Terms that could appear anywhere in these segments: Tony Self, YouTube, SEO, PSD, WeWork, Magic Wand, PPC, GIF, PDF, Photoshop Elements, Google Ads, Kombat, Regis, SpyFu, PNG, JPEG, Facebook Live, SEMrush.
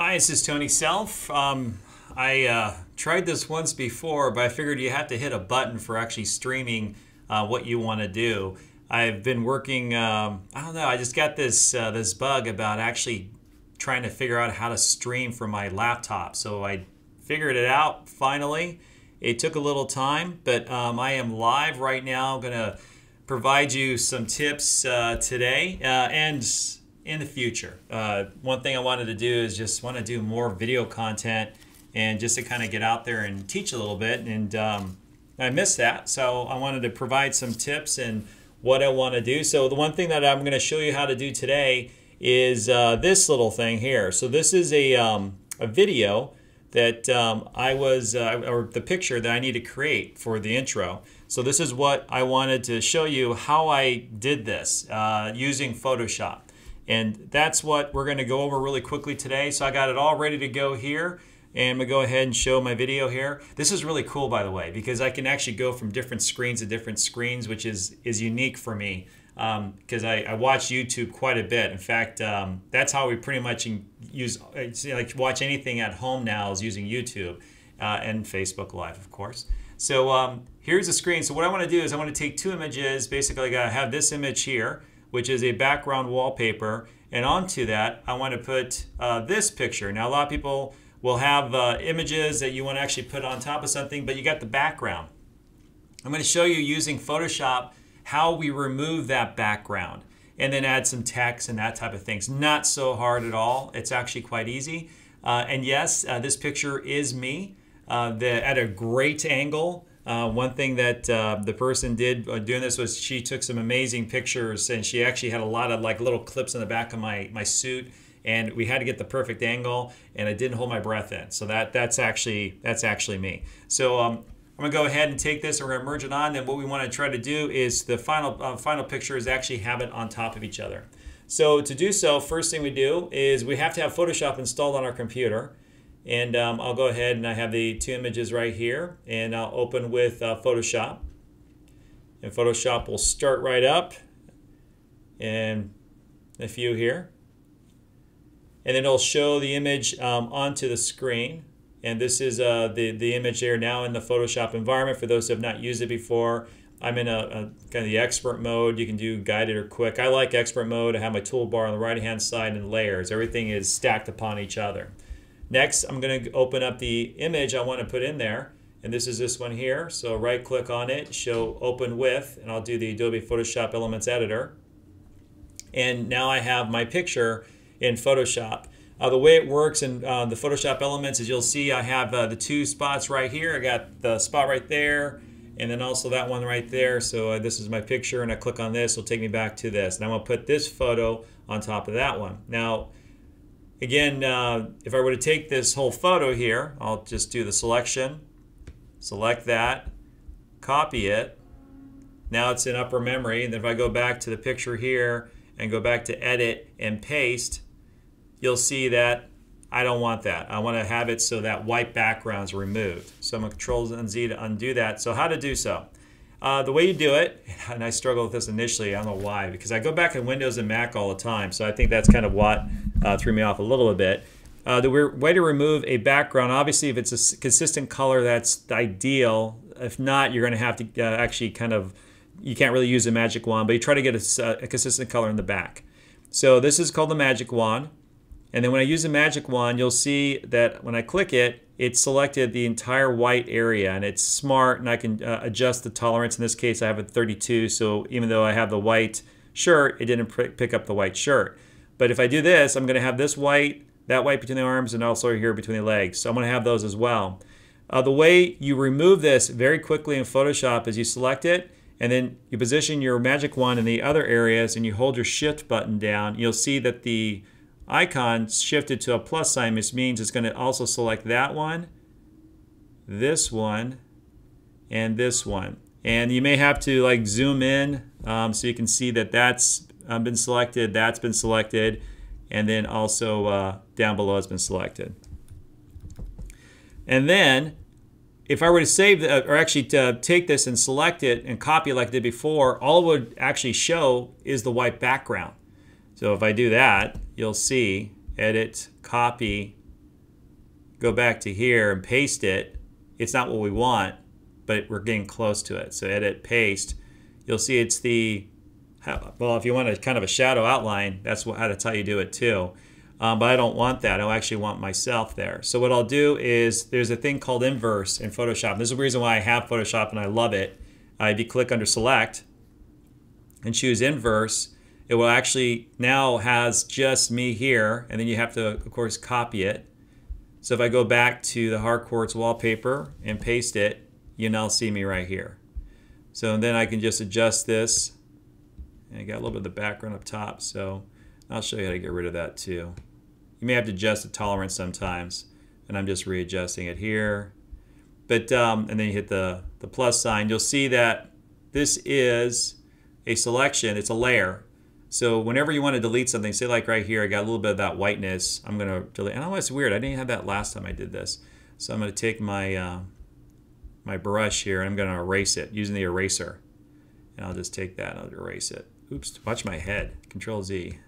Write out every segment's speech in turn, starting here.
Hi, this is Tony Self. I tried this once before, but I figured you have to hit a button for actually streaming what you want to do. I've been working, I don't know, I just got this, this bug about actually trying to figure out how to stream from my laptop. So I figured it out finally. It took a little time, but I am live right now. I'm going to provide you some tips today and in the future. One thing I wanted to do is just want to do more video content and just to kind of get out there and teach a little bit. And I missed that. So I wanted to provide some tips and what I want to do. So the one thing that I'm going to show you how to do today is this little thing here. So this is a video that I was, or the picture that I need to create for the intro. So this is what I wanted to show you how I did this using Photoshop. And that's what we're going to go over really quickly today. So I got it all ready to go here. And I'm going to go ahead and show my video here. This is really cool, by the way, because I can actually go from different screens to different screens, which is unique for me because I watch YouTube quite a bit. In fact, that's how we pretty much use, like, watch anything at home now is using YouTube and Facebook Live, of course. So here's the screen. So what I want to do is I want to take two images. Basically, I have this image here, which is a background wallpaper, and onto that I want to put this picture. Now a lot of people will have images that you want to actually put on top of something, but you got the background. I'm going to show you using Photoshop how we remove that background and then add some text and that type of things. Not so hard at all. It's actually quite easy. And yes, this picture is me at a great angle. One thing that the person did doing this was she took some amazing pictures, and she actually had a lot of like little clips in the back of my suit, and we had to get the perfect angle, and I didn't hold my breath in. So that's actually me. So I'm gonna go ahead and take this, and we're gonna merge it on. And what we want to try to do is the final picture is actually have it on top of each other. So to do so, first thing we do is we have to have Photoshop installed on our computer. And I'll go ahead and I have the two images right here, and I'll open with Photoshop. And Photoshop will start right up, and a few here. And then it'll show the image onto the screen. And this is the image here now in the Photoshop environment. For those who have not used it before, I'm in a kind of the expert mode. You can do guided or quick. I like expert mode. I have my toolbar on the right-hand side and layers. Everything is stacked upon each other. Next, I'm going to open up the image I want to put in there, and this is this one here. So right click on it, show open with, and I'll do the Adobe Photoshop Elements editor. And now I have my picture in Photoshop. The way it works in the Photoshop Elements is you'll see I have the two spots right here. I got the spot right there, and then also that one right there. So this is my picture, and I click on this, it'll take me back to this. And I'm going to put this photo on top of that one. Now, again, if I were to take this whole photo here, I'll just do the selection, select that, copy it. Now it's in upper memory. And then if I go back to the picture here and go back to edit and paste, you'll see that I don't want that. I want to have it so that white background is removed. So I'm going to Control and Z to undo that. So how to do so? The way you do it, and I struggle with this initially, I don't know why, because I go back in Windows and Mac all the time, so I think that's kind of what threw me off a little bit. The way to remove a background, obviously if it's a consistent color, that's ideal. If not, you're going to have to actually kind of, you can't really use a magic wand, but you try to get a consistent color in the back. So this is called the magic wand. And then when I use the magic wand, you'll see that when I click it, it selected the entire white area, and it's smart, and I can adjust the tolerance. In this case, I have a 32, so even though I have the white shirt, it didn't pick up the white shirt. But if I do this, I'm gonna have this white, that white between the arms, and also here between the legs. So I'm gonna have those as well. The way you remove this very quickly in Photoshop is you select it, and then you position your magic wand in the other areas, and you hold your shift button down. You'll see that the icon shifted to a plus sign, which means it's going to also select that one, this one, and this one. And you may have to like zoom in so you can see that that's been selected, that's been selected, and then also down below has been selected. And then if I were to save the, or actually to take this and select it and copy it like I did before, all it would actually show is the white background. So if I do that, you'll see edit, copy, go back to here and paste it, it's not what we want, but we're getting close to it. So edit, paste, you'll see it's the, well, if you want a kind of a shadow outline, that's how you do it too. But I don't want that. I actually want myself there. So what I'll do is there's a thing called inverse in Photoshop. This is the reason why I have Photoshop and I love it. If you click under select and choose inverse, it will actually now has just me here, and then you have to, of course, copy it. So if I go back to the Harcourt's wallpaper and paste it, you now see me right here. So then I can just adjust this. And I got a little bit of the background up top, so I'll show you how to get rid of that too. You may have to adjust the tolerance sometimes, and I'm just readjusting it here. But and then you hit the plus sign. You'll see that this is a selection. It's a layer. So whenever you want to delete something, say like right here, I got a little bit of that whiteness. I'm going to delete. I know it's weird. I didn't have that last time I did this. So I'm going to take my my brush here, and I'm going to erase it using the eraser. And I'll just take that and I'll erase it. Oops, watch my head. Control Z.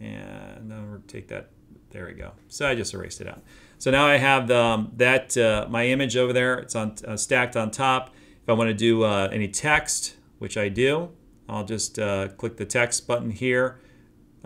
And then we'll take that. There we go. So I just erased it out. So now I have my image over there. It's on stacked on top. If I want to do any text, which I do, I'll just click the text button here.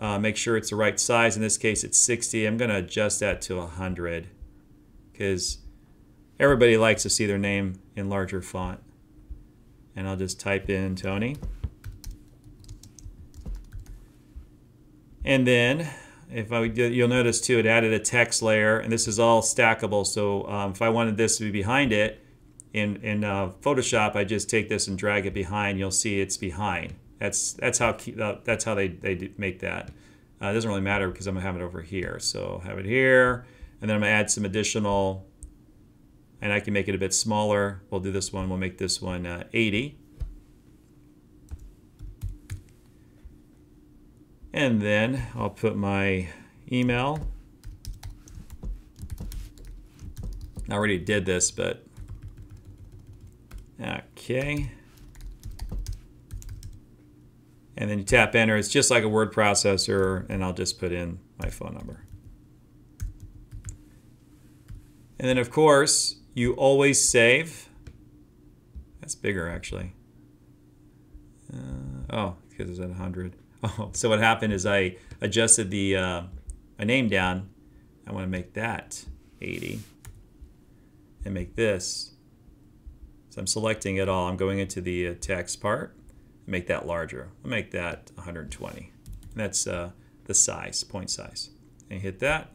Make sure it's the right size. In this case, it's 60. I'm going to adjust that to 100 because everybody likes to see their name in larger font. And I'll just type in Tony. And then you'll notice too, it added a text layer, and this is all stackable. So if I wanted this to be behind it in Photoshop, I just take this and drag it behind. You'll see it's behind. That's how they make that. It doesn't really matter because I'm gonna have it over here. So have it here, and then I'm gonna add some additional, and I can make it a bit smaller. We'll do this one. We'll make this one 80. And then I'll put my email. I already did this, but okay. And then you tap enter. It's just like a word processor, and I'll just put in my phone number. And then, of course, you always save. That's bigger, actually. Oh, because it's at 100. Oh, so what happened is I adjusted the my name down. I want to make that 80 and make this. So I'm selecting it all. I'm going into the text part. Make that larger. I'll make that 120. And that's the size, point size. And hit that.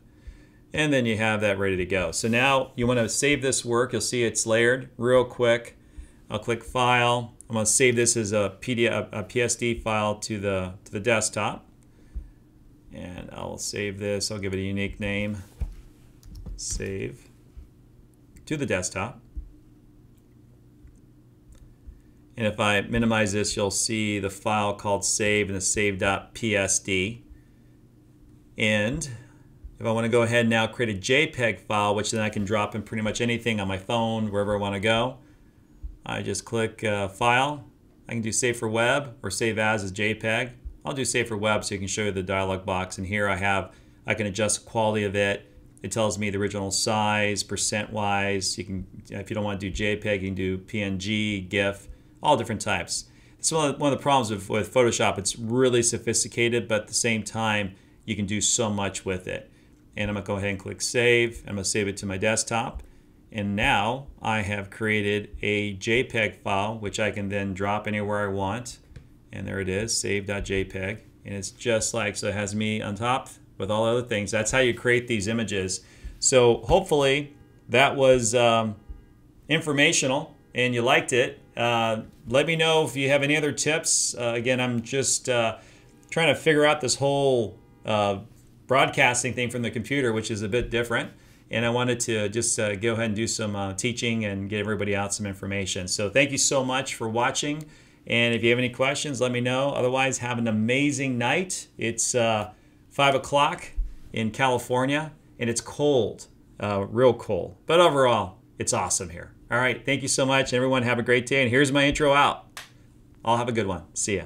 And then you have that ready to go. So now you want to save this work. You'll see it's layered real quick. I'll click File. I'm going to save this as a PDF, a PSD file to the desktop, and I'll save this. I'll give it a unique name. Save to the desktop. And if I minimize this, you'll see the file called save and the save.psd. And if I want to go ahead and now create a JPEG file, which then I can drop in pretty much anything on my phone, wherever I want to go. I just click File. I can do Save for Web or Save as JPEG. I'll do Save for Web so you can show you the dialog box. And here I can adjust the quality of it. It tells me the original size, percent-wise. You can, if you don't want to do JPEG, you can do PNG, GIF, all different types. That's one of the problems with Photoshop. It's really sophisticated, but at the same time, you can do so much with it. And I'm gonna go ahead and click Save. I'm gonna save it to my desktop. And now I have created a JPEG file, which I can then drop anywhere I want. And there it is, save.jpg. And it's just like, so it has me on top with all other things. That's how you create these images. So hopefully that was informational and you liked it. Let me know if you have any other tips. Again, I'm just trying to figure out this whole broadcasting thing from the computer, which is a bit different. And I wanted to just go ahead and do some teaching and get everybody out some information. So thank you so much for watching. And if you have any questions, let me know. Otherwise, have an amazing night. It's 5 o'clock in California, and it's cold, real cold. But overall, it's awesome here. All right, thank you so much. Everyone have a great day. And here's my intro out. All have a good one. See ya.